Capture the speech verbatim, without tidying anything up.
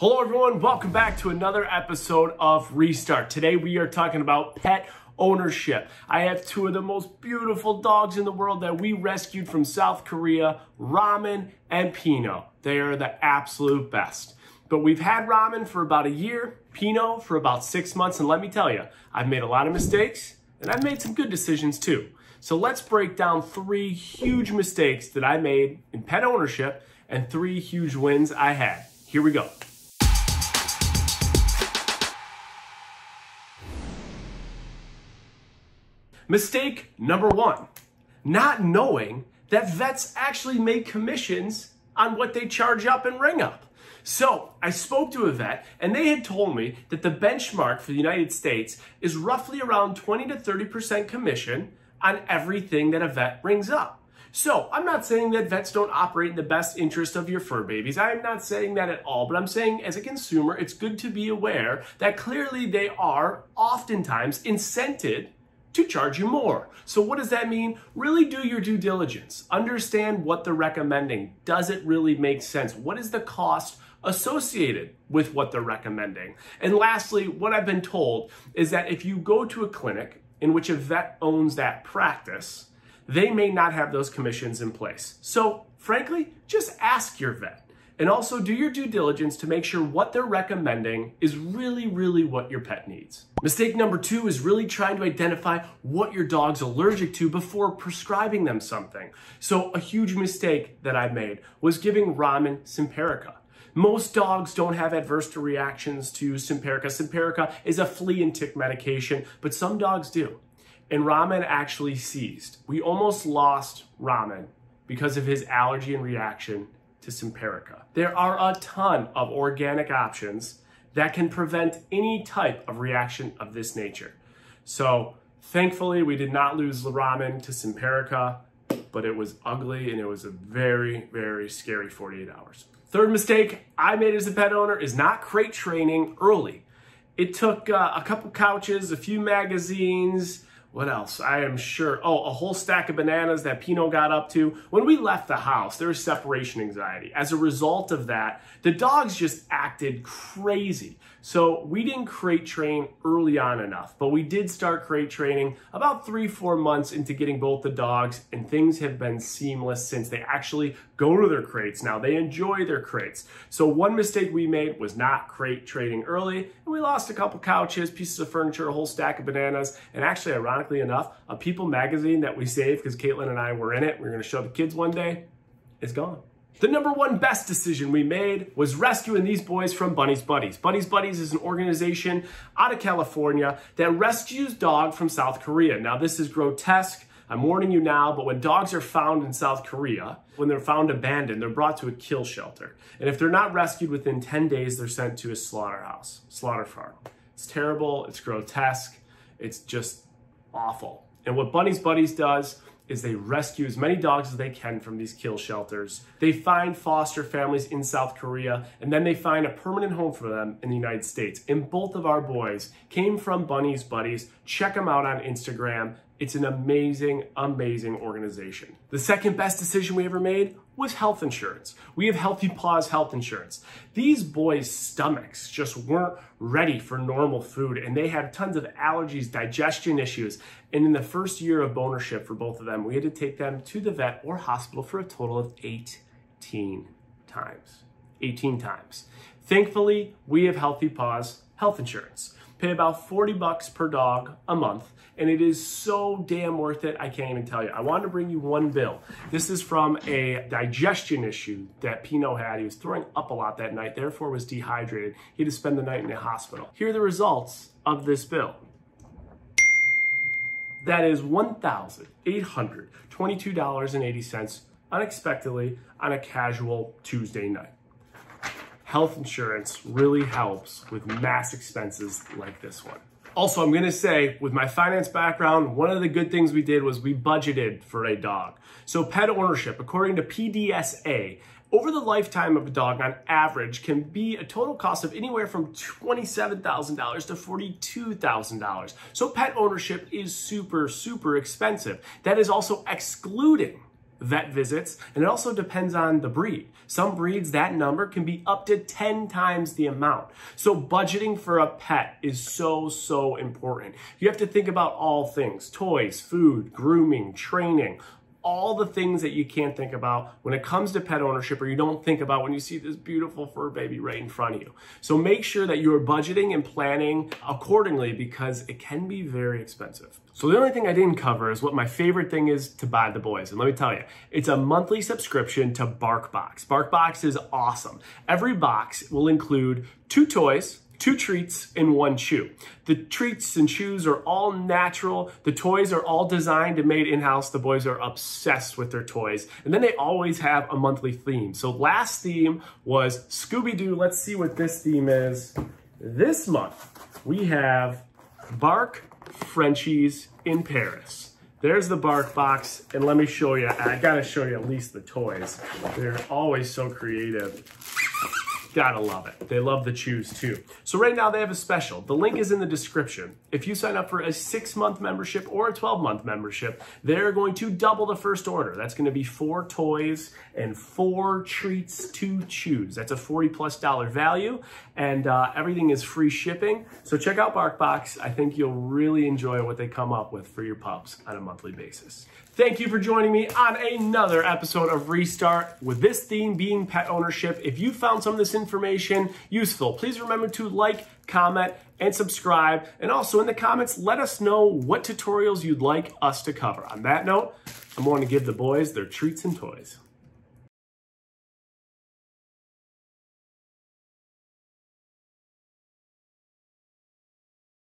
Hello everyone, welcome back to another episode of Restart. Today we are talking about pet ownership. I have two of the most beautiful dogs in the world that we rescued from South Korea, Ramen and Pinot. They are the absolute best. But we've had Ramen for about a year, Pinot for about six months, and let me tell you, I've made a lot of mistakes and I've made some good decisions too. So let's break down three huge mistakes that I made in pet ownership and three huge wins I had. Here we go. Mistake number one, not knowing that vets actually make commissions on what they charge up and ring up. So I spoke to a vet and they had told me that the benchmark for the United States is roughly around twenty to thirty percent commission on everything that a vet rings up. So I'm not saying that vets don't operate in the best interest of your fur babies. I'm not saying that at all, but I'm saying as a consumer, it's good to be aware that clearly they are oftentimes incented to charge you more. So what does that mean? Really do your due diligence. Understand what they're recommending. Does it really make sense? What is the cost associated with what they're recommending? And lastly, what I've been told is that if you go to a clinic in which a vet owns that practice, they may not have those commissions in place. So frankly, just ask your vet. And also do your due diligence to make sure what they're recommending is really, really what your pet needs. Mistake number two is really trying to identify what your dog's allergic to before prescribing them something. So a huge mistake that I made was giving Ramen Simparica. Most dogs don't have adverse reactions to Simparica. Simparica is a flea and tick medication, but some dogs do. And Ramen actually seized. We almost lost Ramen because of his allergy and reaction to Simparica. There are a ton of organic options that can prevent any type of reaction of this nature. So thankfully we did not lose Ramen to Simparica, but it was ugly and it was a very, very scary forty-eight hours. Third mistake I made as a pet owner is not crate training early. It took uh, a couple couches, a few magazines, what else? I am sure. Oh, a whole stack of bananas that Pinot got up to. When we left the house, there was separation anxiety. As a result of that, the dogs just acted crazy. So we didn't crate train early on enough, but we did start crate training about three, four months into getting both the dogs, and things have been seamless since. They actually go to their crates now. They enjoy their crates. So one mistake we made was not crate training early, and we lost a couple couches, pieces of furniture, a whole stack of bananas, and actually ironically, enough, a People magazine that we saved because Caitlin and I were in it, we we're going to show the kids one day, is gone. The number one best decision we made was rescuing these boys from Bunny's Buddies. Bunny's Buddies is an organization out of California that rescues dogs from South Korea. Now this is grotesque. I'm warning you now, but when dogs are found in South Korea, when they're found abandoned, they're brought to a kill shelter. And if they're not rescued within ten days, they're sent to a slaughterhouse, slaughter farm. It's terrible. It's grotesque. It's just awful. And what Bunny's Buddies does is they rescue as many dogs as they can from these kill shelters. They find foster families in South Korea, and then they find a permanent home for them in the United States. And both of our boys came from Bunny's Buddies. Check them out on Instagram. It's an amazing, amazing organization. The second best decision we ever made was health insurance. We have Healthy Paws health insurance. These boys' stomachs just weren't ready for normal food, and they had tons of allergies, digestion issues. And in the first year of ownership for both of them, we had to take them to the vet or hospital for a total of eighteen times. eighteen times. Thankfully, we have Healthy Paws health insurance. Pay about forty bucks per dog a month, and it is so damn worth it, I can't even tell you. I wanted to bring you one bill. This is from a digestion issue that Pinot had. He was throwing up a lot that night, therefore was dehydrated. He had to spend the night in the hospital. Here are the results of this bill. That is one thousand eight hundred twenty-two dollars and eighty cents unexpectedly on a casual Tuesday night. Health insurance really helps with mass expenses like this one. Also, I'm gonna say, with my finance background, one of the good things we did was we budgeted for a dog. So pet ownership, according to P D S A, over the lifetime of a dog on average can be a total cost of anywhere from twenty-seven thousand dollars to forty-two thousand dollars. So pet ownership is super, super expensive. That is also excluding vet visits, and it also depends on the breed. Some breeds, that number can be up to ten times the amount. So budgeting for a pet is so, so important. You have to think about all things: toys, food, grooming, training, all the things that you can't think about when it comes to pet ownership, or you don't think about when you see this beautiful fur baby right in front of you. So make sure that you're budgeting and planning accordingly, because it can be very expensive. So the only thing I didn't cover is what my favorite thing is to buy the boys. And let me tell you, it's a monthly subscription to BarkBox. BarkBox is awesome. Every box will include two toys, two treats, and one chew. The treats and chews are all natural. The toys are all designed and made in-house. The boys are obsessed with their toys. And then they always have a monthly theme. So last theme was Scooby-Doo. Let's see what this theme is. This month, we have Bark Frenchies in Paris. There's the Bark Box, and let me show you. I gotta show you at least the toys. They're always so creative. Gotta love it. They love the chews too. So right now they have a special. The link is in the description. If you sign up for a six month membership or a twelve month membership, they're going to double the first order. That's going to be four toys and four treats to chews. That's a forty plus dollar value, and uh, everything is free shipping. So check out BarkBox. I think you'll really enjoy what they come up with for your pups on a monthly basis. Thank you for joining me on another episode of Restart, with this theme being pet ownership. If you found some of this information useful, please remember to like, comment, and subscribe. And also in the comments, let us know what tutorials you'd like us to cover. On that note, I'm going to give the boys their treats and toys.